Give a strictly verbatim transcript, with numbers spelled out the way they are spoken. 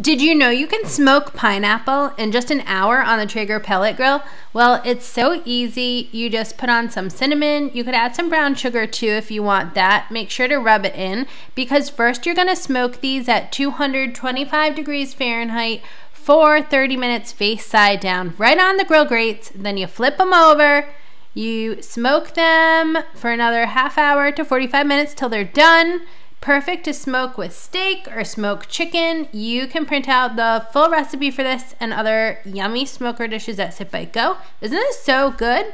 Did you know you can smoke pineapple in just an hour on the Traeger pellet grill? Well, it's so easy. You just put on some cinnamon. You could add some brown sugar too if you want that. Make sure to rub it in, because first you're gonna smoke these at two hundred twenty-five degrees Fahrenheit for thirty minutes face side down right on the grill grates. Then you flip them over. You smoke them for another half hour to forty-five minutes till they're done. Perfect to smoke with steak or smoked chicken. You can print out the full recipe for this and other yummy smoker dishes at Sip Bite Go. Isn't this so good?